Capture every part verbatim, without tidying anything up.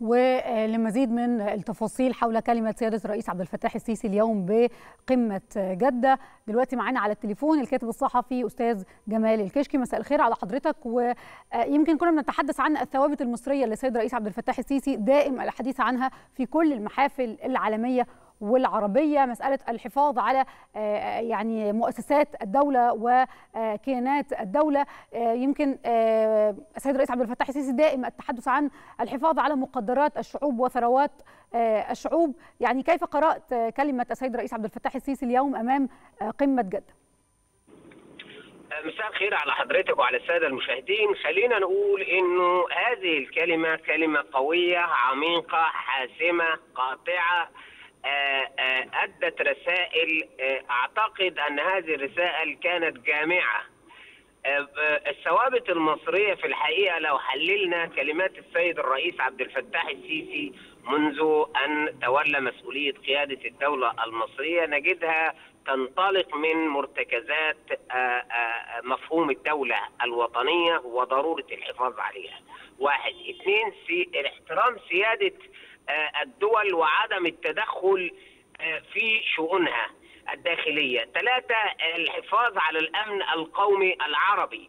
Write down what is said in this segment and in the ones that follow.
ولمزيد من التفاصيل حول كلمة سيادة الرئيس عبد الفتاح السيسي اليوم بقمة جدة، دلوقتي معانا على التليفون الكاتب الصحفي أستاذ جمال الكشكي. مساء الخير على حضرتك. ويمكن كنا بنتحدث عن الثوابت المصرية اللي السيد الرئيس عبد الفتاح السيسي دائم الحديث عنها في كل المحافل العالمية والعربية، مسألة الحفاظ على يعني مؤسسات الدولة وكيانات الدولة. يمكن السيد الرئيس عبد الفتاح السيسي دائم التحدث عن الحفاظ على مقدرات الشعوب وثروات الشعوب. يعني كيف قرأت كلمة السيد الرئيس عبد الفتاح السيسي اليوم أمام قمة جدة؟ مساء الخير على حضرتك وعلى السادة المشاهدين. خلينا نقول إنه هذه الكلمة كلمة قوية عميقة حاسمة قاطعة، أدت رسائل. أعتقد أن هذه الرسائل كانت جامعة. الثوابت المصرية في الحقيقة لو حللنا كلمات السيد الرئيس عبد الفتاح السيسي منذ أن تولى مسؤولية قيادة الدولة المصرية نجدها تنطلق من مرتكزات مفهوم الدولة الوطنية وضرورة الحفاظ عليها. واحد، اثنين، احترام سيادة الدول وعدم التدخل في شؤونها الداخلية. ثلاثة، الحفاظ على الأمن القومي العربي.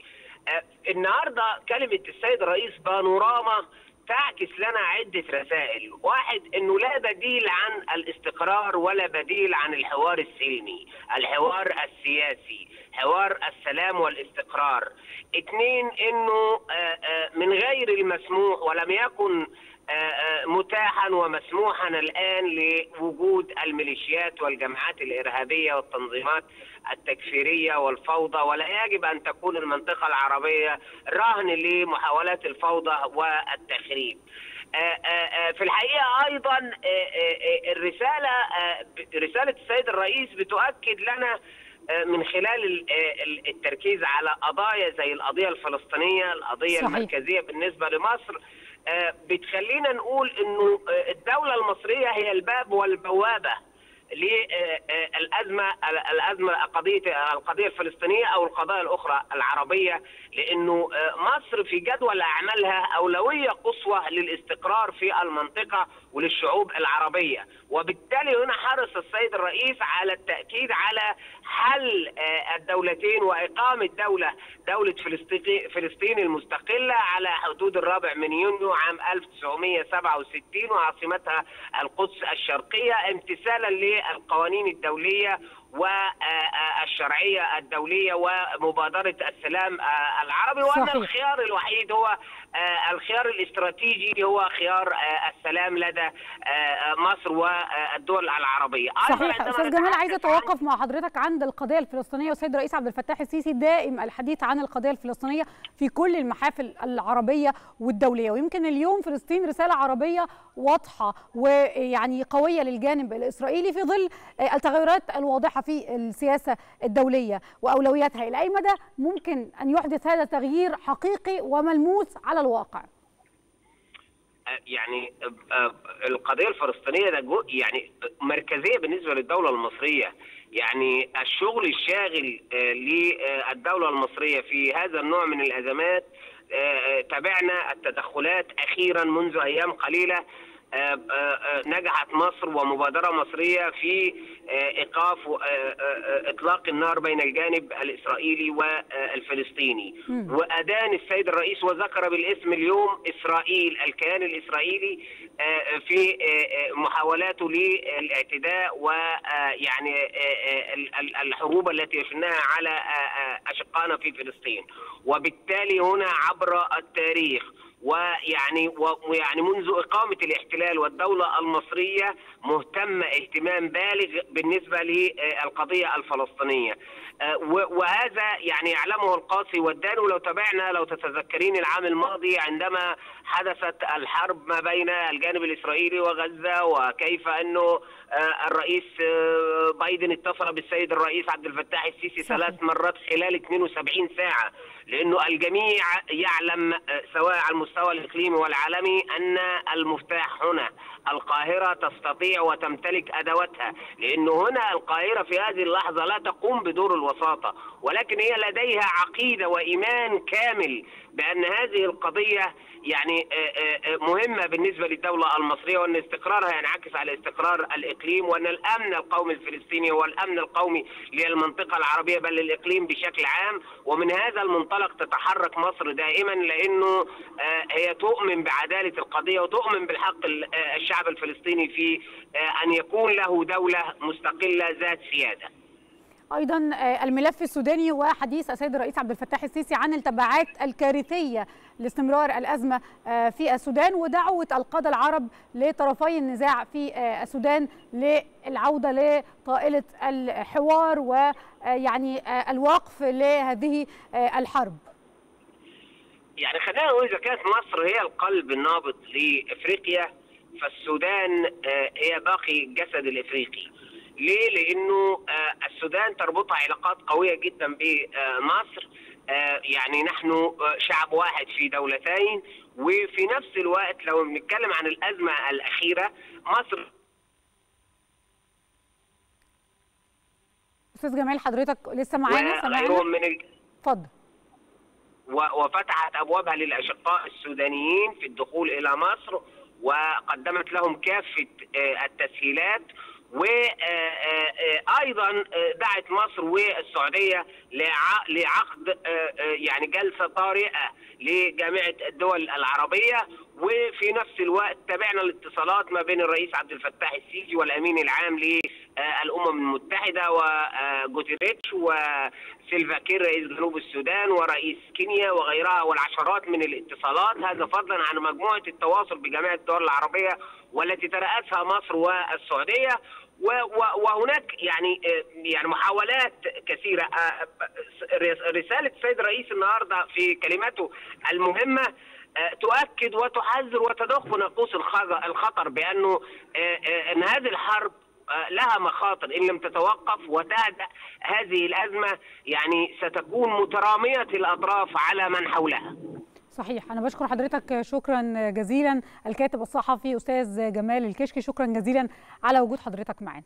النهاردة كلمة السيد الرئيس بانوراما تعكس لنا عدة رسائل. واحد، أنه لا بديل عن الاستقرار ولا بديل عن الحوار السلمي، الحوار السياسي، حوار السلام والاستقرار. اثنين، أنه من غير المسموح ولم يكن متاحا ومسموحا الآن لوجود الميليشيات والجماعات الإرهابية والتنظيمات التكفيرية والفوضى، ولا يجب أن تكون المنطقة العربية رهن لمحاولات الفوضى والتخريب. في الحقيقة أيضا الرسالة رسالة السيد الرئيس بتؤكد لنا من خلال التركيز على قضايا زي القضية الفلسطينية، القضية صحيح. المركزية بالنسبة لمصر، بتخلينا نقول انه الدولة المصرية هي الباب والبوابة للأزمة الأزمة قضية القضية الفلسطينية أو القضايا الأخرى العربية، لأنه مصر في جدول أعمالها أولوية قصوى للاستقرار في المنطقة وللشعوب العربية. وبالتالي هنا حرص السيد الرئيس على التأكيد على حل الدولتين وإقامة دولة دولة فلسطين المستقلة على حدود الرابع من يونيو عام ألف وتسعمئة وسبعة وستين وعاصمتها القدس الشرقية، امتثالا للقوانين الدولية والشرعية الدولية ومبادرة السلام العربي، وأن الخيار الوحيد هو الخيار الاستراتيجي هو خيار السلام لدى مصر والدول العربية. صحيح. أستاذ جمال، عايزة أتوقف مع حضرتك عند القضية الفلسطينية. والسيد الرئيس عبد الفتاح السيسي دائم الحديث عن القضية الفلسطينية في كل المحافل العربية والدولية، ويمكن اليوم فلسطين رسالة عربية واضحة ويعني قوية للجانب الإسرائيلي في ظل التغيرات الواضحة في السياسة الدولية وأولوياتها. إلى أي مدى ممكن أن يحدث هذا تغيير حقيقي وملموس على الواقع؟ يعني القضية الفلسطينية ده يعني مركزية بالنسبة للدولة المصرية. يعني الشغل الشاغل للدولة المصرية في هذا النوع من الأزمات، تابعنا التدخلات أخيرا منذ أيام قليلة. نجحت مصر ومبادرة مصرية في إيقاف إطلاق النار بين الجانب الإسرائيلي والفلسطيني، وأدان السيد الرئيس وذكر بالاسم اليوم إسرائيل، الكيان الإسرائيلي في محاولاته للاعتداء ويعني الحروب التي شناها على أشقائنا في فلسطين. وبالتالي هنا عبر التاريخ ويعني ويعني منذ إقامة الاحتلال والدولة المصرية مهتمة اهتمام بالغ بالنسبة للقضية الفلسطينية، وهذا يعني يعلمه القاصي والدان. ولو تابعنا لو تتذكرين العام الماضي عندما حدثت الحرب ما بين الجانب الإسرائيلي وغزة، وكيف أنه الرئيس بايدن اتصل بالسيد الرئيس عبد الفتاح السيسي ثلاث مرات خلال اثنتين وسبعين ساعة، لأنه الجميع يعلم سواء على المستوى الإقليمي والعالمي أن المفتاح هنا القاهرة تستطيع وتمتلك أدواتها، لأنه هنا القاهرة في هذه اللحظة لا تقوم بدور الوساطة، ولكن هي لديها عقيدة وإيمان كامل بأن هذه القضية يعني مهمة بالنسبة للدولة المصرية، وأن استقرارها ينعكس على استقرار الإقليم، وأن الأمن القومي الفلسطيني هو الأمن القومي للمنطقة العربية بل للإقليم بشكل عام. ومن هذا المنطلق تتحرك مصر دائما، لأنه هي تؤمن بعدالة القضية وتؤمن بالحق الشعب الفلسطيني في أن يكون له دولة مستقلة ذات سيادة. أيضا الملف السوداني وحديث السيد الرئيس عبد الفتاح السيسي عن التبعات الكارثية لاستمرار الأزمة في السودان، ودعوة القادة العرب لطرفي النزاع في السودان للعودة لطائلة الحوار ويعني الوقف لهذه الحرب. يعني خلينا نقول إذا كانت مصر هي القلب النابض لإفريقيا، فالسودان هي باقي الجسد الإفريقي. ليه؟ لأنه السودان تربطها علاقات قوية جدا بمصر، يعني نحن شعب واحد في دولتين، وفي نفس الوقت لو بنتكلم عن الأزمة الأخيرة مصر. أستاذ جمال حضرتك لسه معانا؟ سامعنا؟ اتفضل. وفتحت أبوابها للأشقاء السودانيين في الدخول إلى مصر، وقدمت لهم كافة التسهيلات، وأيضا دعت مصر والسعودية لعقد يعني جلسة طارئة لجامعة الدول العربية. وفي نفس الوقت تابعنا الاتصالات ما بين الرئيس عبد الفتاح السيسي والأمين العام للأمم المتحدة وجوتيريتش وسلفاكير رئيس جنوب السودان ورئيس كينيا وغيرها، والعشرات من الاتصالات، هذا فضلا عن مجموعة التواصل بجميع الدول العربية والتي ترأسها مصر والسعودية. وهناك يعني يعني محاولات كثيرة. رسالة السيد الرئيس النهارده في كلمته المهمة تؤكد وتحذر وتدق ناقوس الخطر بأنه أن هذه الحرب لها مخاطر إن لم تتوقف وتهدأ هذه الأزمة، يعني ستكون مترامية الأطراف على من حولها. صحيح. أنا بشكر حضرتك شكرا جزيلا، الكاتب الصحفي أستاذ جمال الكشكي، شكرا جزيلا على وجود حضرتك معنا.